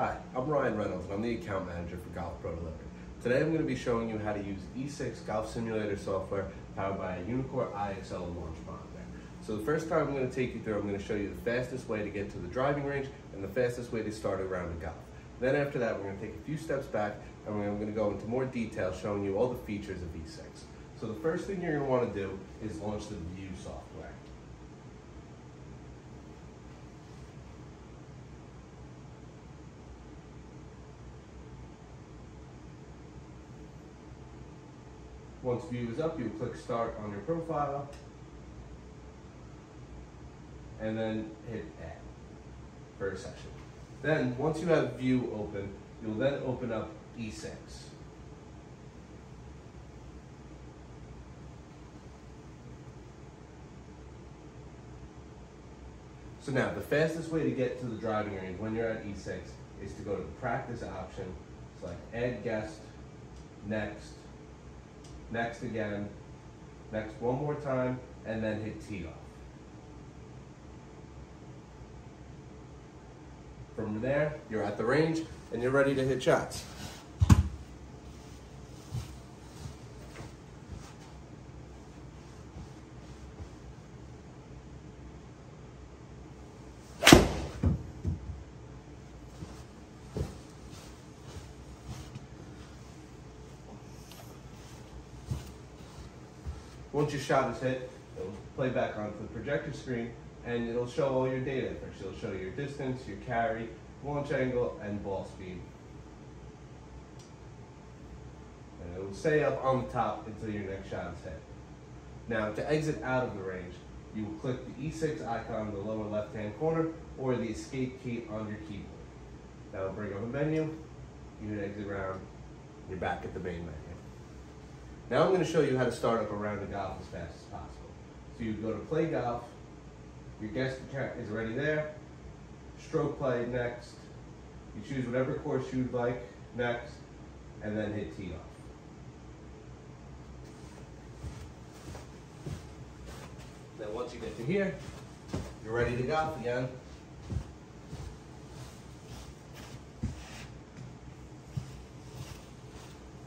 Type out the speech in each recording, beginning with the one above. Hi, I'm Ryan Reynolds and I'm the account manager for Golf Pro Delivery. Today I'm going to be showing you how to use E6 golf simulator software powered by a Uneekor IXL launch monitor. So the first time I'm going to take you through, I'm going to show you the fastest way to get to the driving range and the fastest way to start a round of golf. Then after that, we're going to take a few steps back and I'm going to go into more detail showing you all the features of E6. So the first thing you're going to want to do is launch the Vue software. Once Vue is up, you click Start on your profile, and then hit Add for a session. Then, once you have Vue open, you'll then open up E6. So now, the fastest way to get to the driving range when you're at E6 is to go to the practice option, select Add Guest, Next, Next again, next one more time, and then hit tee off. From there, you're at the range and you're ready to hit shots. Once your shot is hit, it'll play back onto the projector screen and it'll show all your data. First, it'll show your distance, your carry, launch angle, and ball speed. And it'll stay up on the top until your next shot is hit. Now, to exit out of the range, you will click the E6 icon in the lower left-hand corner or the escape key on your keyboard. That will bring up a menu, you hit exit round, you're back at the main menu. Now I'm going to show you how to start up a round of golf as fast as possible. So you go to play golf, your guest is already there, stroke play, next, you choose whatever course you'd like, next, and then hit tee off. Then once you get to here, you're ready to golf again.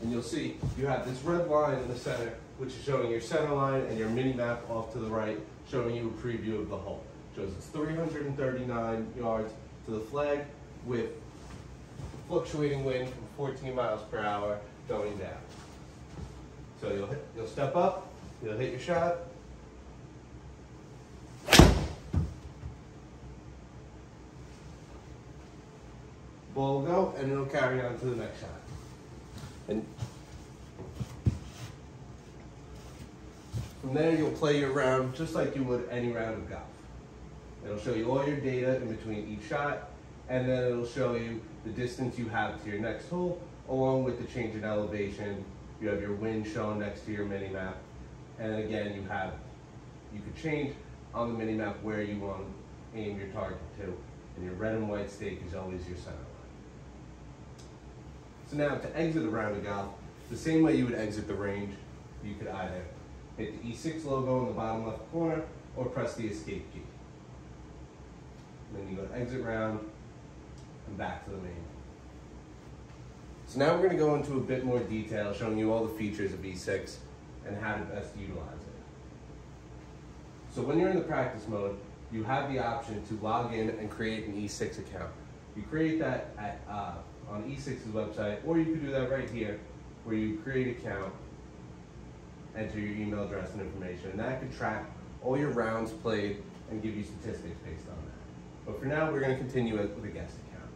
And you'll see you have this red line in the center, which is showing your center line, and your mini map off to the right, showing you a preview of the hole. It shows it's 339 yards to the flag with fluctuating wind from 14 miles per hour going down. So you'll step up, you'll hit your shot, ball will go, and it'll carry on to the next shot. And from there, you'll play your round just like you would any round of golf. It'll show you all your data in between each shot, and then it'll show you the distance you have to your next hole, along with the change in elevation. You have your wind shown next to your mini-map, and again, you could change on the mini-map where you want to aim your target to, and your red and white stake is always your center. So now to exit a round of golf, the same way you would exit the range, you could either hit the E6 logo in the bottom left corner or press the escape key. And then you go to exit round and back to the main. So now we're going to go into a bit more detail showing you all the features of E6 and how to best utilize it. So when you're in the practice mode, you have the option to log in and create an E6 account. You create that at on E6's website, or you can do that right here, where you create an account, enter your email address and information, and that could track all your rounds played and give you statistics based on that. But for now, we're going to continue it with a guest account.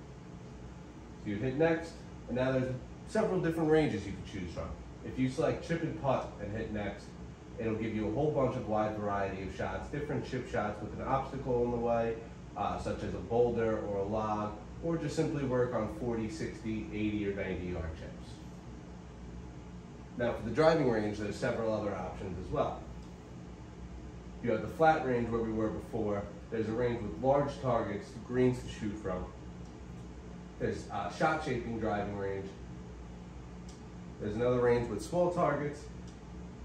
So you hit next, and now there's several different ranges you can choose from. If you select chip and putt and hit next, it'll give you a whole bunch of wide variety of shots, different chip shots with an obstacle in the way, such as a boulder or a log, or just simply work on 40, 60, 80, or 90-yard chips. Now for the driving range, there's several other options as well. You have the flat range where we were before. There's a range with large targets, greens to shoot from. There's a shot-shaping driving range. There's another range with small targets,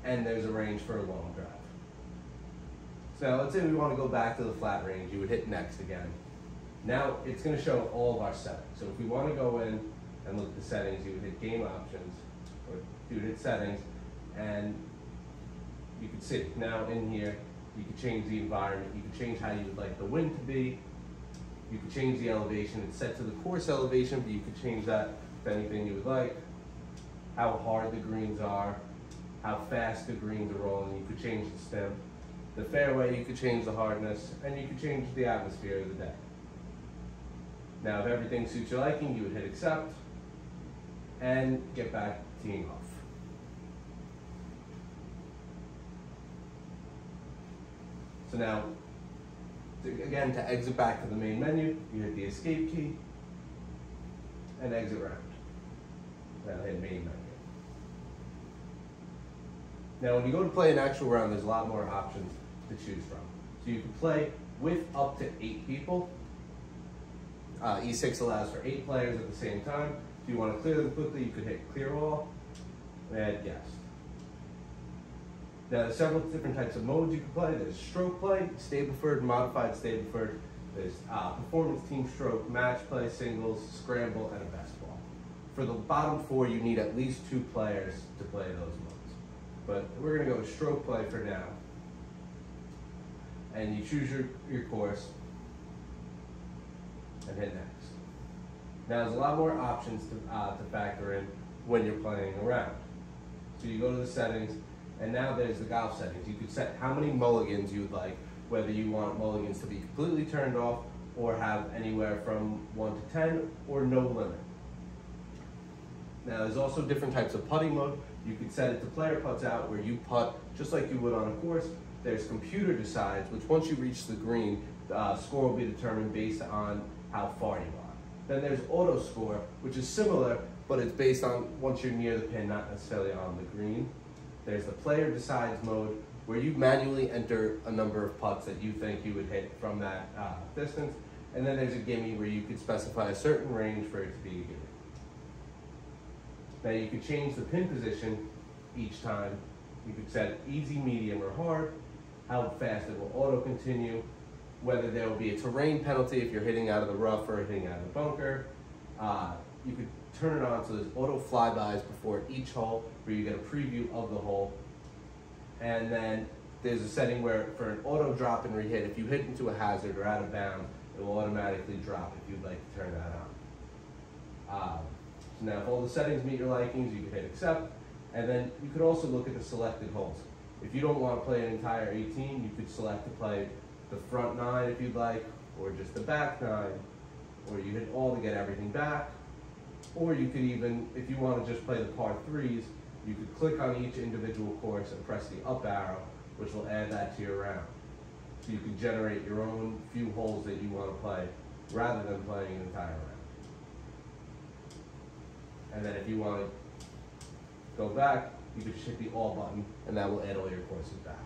and there's a range for a long drive. So let's say we want to go back to the flat range. You would hit next again. Now it's going to show all of our settings. So if we want to go in and look at the settings, you would hit game options, or you would hit settings, and you can see now in here, you can change the environment, you can change how you would like the wind to be, you can change the elevation. It's set to the course elevation, but you can change that to anything you would like. How hard the greens are, how fast the greens are rolling, you could change the stem. The fairway, you could change the hardness, and you could change the atmosphere of the day. Now, if everything suits your liking, you would hit accept and get back to teeing off. So now, again, to exit back to the main menu, you hit the escape key and exit round. Now hit main menu. Now when you go to play an actual round, there's a lot more options to choose from. So you can play with up to 8 people. E6 allows for 8 players at the same time. If you want to clear them quickly, you could hit clear all and add guest. Now there's several different types of modes you can play. There's stroke play, Stableford, modified Stableford. There's performance team stroke, match play, singles, scramble, and a best ball. For the bottom 4, you need at least 2 players to play those modes. But we're going to go with stroke play for now. And you choose your course and hit next. Now there's a lot more options to factor in when you're playing a round. So you go to the settings, and now there's the golf settings. You could set how many mulligans you would like, whether you want mulligans to be completely turned off or have anywhere from 1 to 10 or no limit. Now there's also different types of putting mode. You could set it to player putts out, where you putt just like you would on a course. There's computer decides, which once you reach the green, the score will be determined based on how far you are. Then there's auto score, which is similar, but it's based on once you're near the pin, not necessarily on the green. There's the player decides mode, where you manually enter a number of putts that you think you would hit from that distance. And then there's a gimme, where you could specify a certain range for it to be a gimme. Now you could change the pin position each time. You could set easy, medium, or hard, how fast it will auto continue, whether there will be a terrain penalty if you're hitting out of the rough or hitting out of the bunker. You could turn it on so there's auto flybys before each hole, where you get a preview of the hole. And then there's a setting where for an auto drop and re-hit, if you hit into a hazard or out of bounds, it will automatically drop if you'd like to turn that on. Now, if all the settings meet your likings, you can hit accept, and then you could also look at the selected holes. If you don't want to play an entire 18, you could select to play the front 9 if you'd like, or just the back 9, or you hit all to get everything back, or you could even, if you want to just play the par 3s, you could click on each individual course and press the up arrow, which will add that to your round. So you can generate your own few holes that you want to play, rather than playing an entire round. And then if you want to go back, you can just hit the all button, and that will add all your courses back.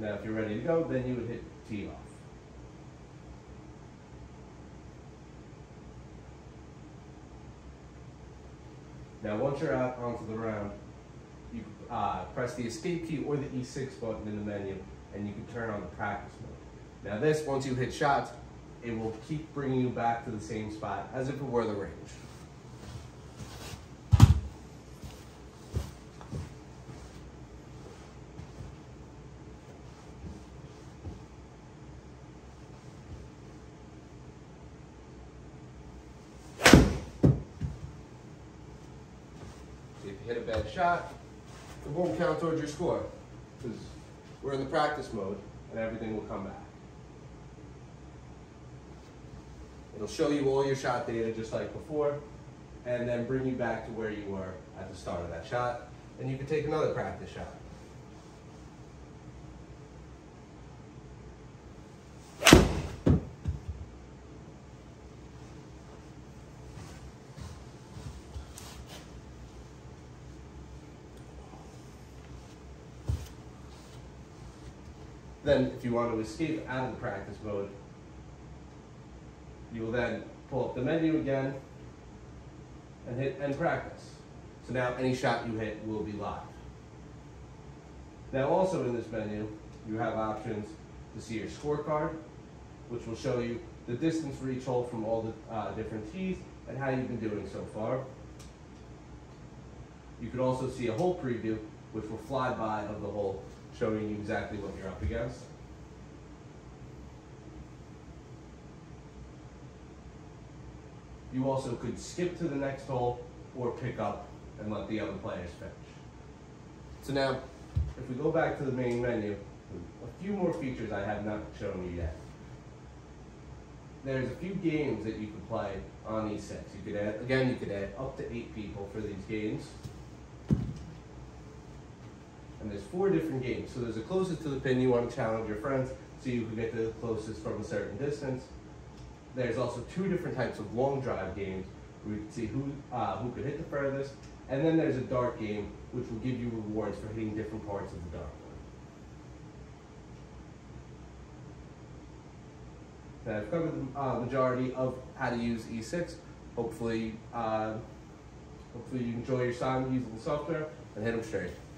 Now if you're ready to go, then you would hit tee off. Now once you're out onto the round, you press the escape key or the E6 button in the menu, and you can turn on the practice mode. Now this, once you hit shots, it will keep bringing you back to the same spot as if it were the range. Hit a bad shot, it won't count towards your score because we're in the practice mode and everything will come back. It'll show you all your shot data just like before, and then bring you back to where you were at the start of that shot, and you can take another practice shot. Then, if you want to escape out of the practice mode, you will then pull up the menu again and hit end practice. So now any shot you hit will be live. Now also in this menu, you have options to see your scorecard, which will show you the distance for each hole from all the different tees, and how you've been doing so far. You could also see a hole preview, which will fly by of the hole, showing you exactly what you're up against. You also could skip to the next hole or pick up and let the other players finish. So now, if we go back to the main menu, a few more features I have not shown you yet. There's a few games that you can play on E6. You could add, again, you could add up to 8 people for these games. And there's 4 different games. So there's the closest to the pin. You want to challenge your friends so you can get the closest from a certain distance. There's also 2 different types of long drive games where you can see who could hit the furthest. And then there's a dart game, which will give you rewards for hitting different parts of the dartboard. Now, I've covered the majority of how to use E6. Hopefully you enjoy your time using the software and hit them straight.